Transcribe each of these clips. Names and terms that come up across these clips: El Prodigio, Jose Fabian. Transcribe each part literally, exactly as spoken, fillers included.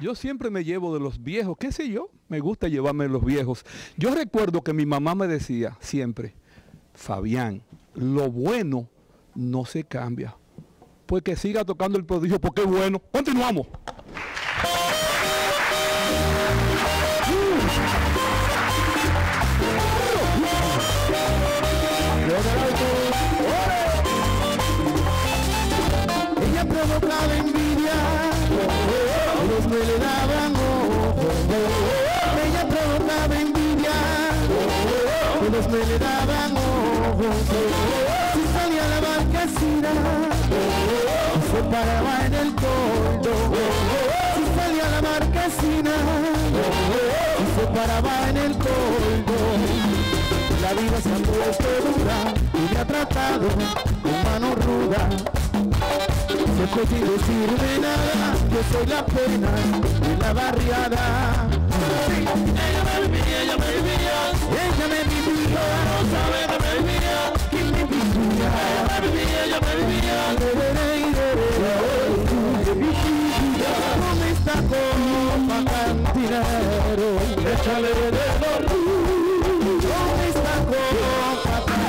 Yo siempre me llevo de los viejos, qué sé yo, me gusta llevarme de los viejos. Yo recuerdo que mi mamá me decía siempre, Fabián, lo bueno no se cambia, pues que siga tocando El Prodigio porque es bueno. Continuamos. Ella provocaba envidia, los que le daban ojos. Ella provocaba envidia, los que le daban ojos. Si salía a la marquesina, se paraba en el toldo. Si salía a la marquesina, se paraba en el toldo. La vida se ha puesto dura y me ha tratado con mano ruda. No he podido decirme nada, yo soy la pena de la barriada. Sí, ella me vivía, ella me vivía, ella me vivía, no sabe que me vivía, que me vivía, ella me vivía, ella me vivía, de de con esta copa cantinero, échale de dolor.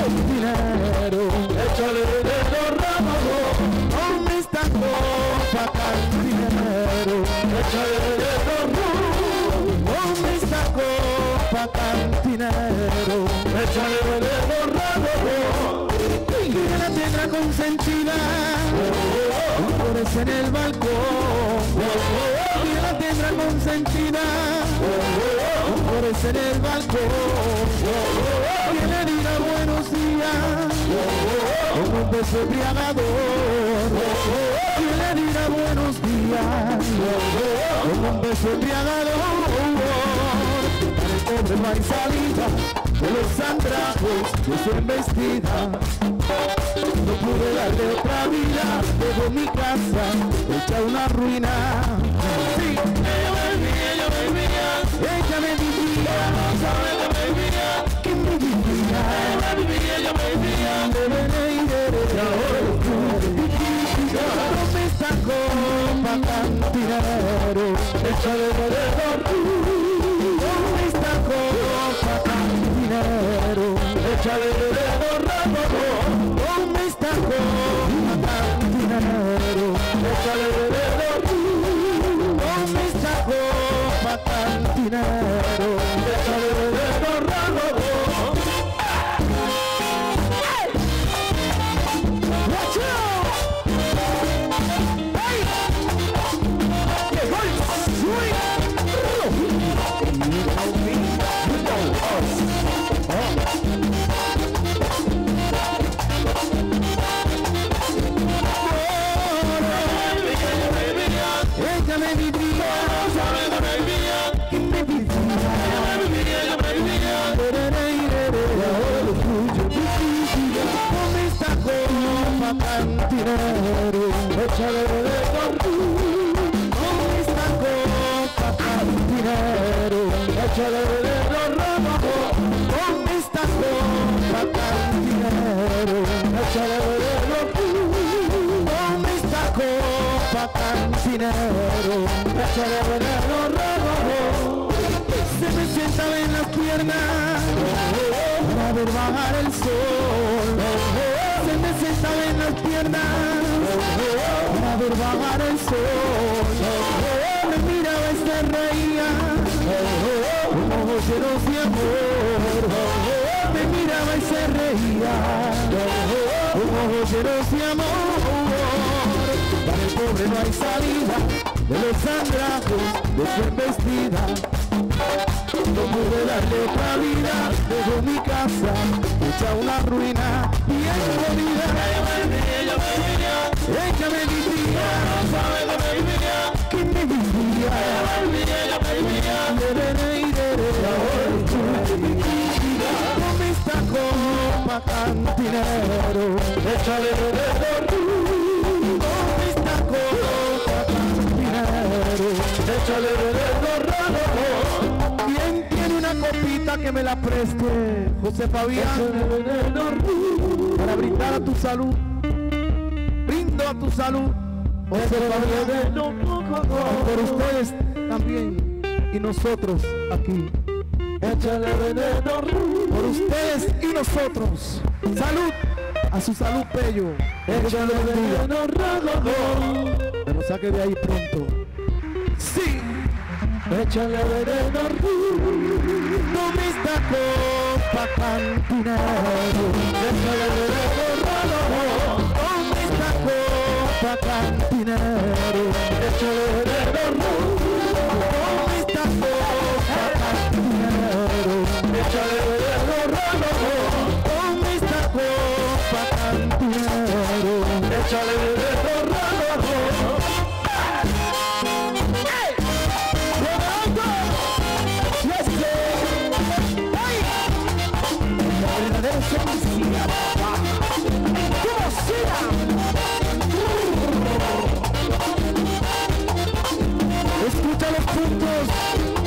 Dinero, échale de los ramos, con esta copa cantinero, échale de los ramos, con esta copa cantinero, échale de los ramos, que la tendrá consentida, flores en el balcón, que la tendrá consentida, flores en el balcón, que le diga buenos días, con un beso embriagador, que le diga buenos días, con un beso embriagador, para el pobre no hay salida. De los sangrajos, yo soy embestida. No pude darle otra vida, dejo mi casa, hecha una ruina. Sí, ella me vivía, ella me vivía, ella me vivía, no sabe que me vivía, que me vivía, ella me vivía, ella me vivía, de venir y ahora tú, no me sacó pa' cantinero, échale de dolor. Échale de dorado, con esta copa cantinero, échale de dorado, con esta copa cantinero, échale de cantinero, échale de tortú, con esta copa cantinero, échale de torramo, con esta copa cantinero, échale de tortú, con esta copa cantinero, échale de torramo, se me sientan en las piernas, para ver bajar el sol. Se me sentaba en las piernas para ver bajar el sol. Me miraba y se reía con ojos llenos de amor. Me miraba y se reía con ojos llenos de amor. Para el pobre no hay salida, de los sangrados, de ser vestida. No pude darle otra vida, dejo mi casa, hecha una ruina. Ella me vivía, ella me vivía, ella me vivía, no sabe que me vivía, que me vivía, de venir y de ahora, con esta copa cantinero, échale de dormir, con esta copa cantinero, échale de dormir. ¿Quién tiene una copita que me la preste? José Fabián. Para brindar a tu salud, brindo a tu salud, por ustedes también y nosotros aquí. Échale veneno por ustedes y nosotros. Salud a su salud, bello. Échale veneno rojo, pero saque de ahí pronto. Sí. Échale veneno no me está copa cantinado. Échale veneno rojo, no me está copa cantinado. Échale veneno rojo, no me está copa cantinado. Échale veneno rojo, no me está copa cantinado. Échale veneno rojo. Escucha los puntos.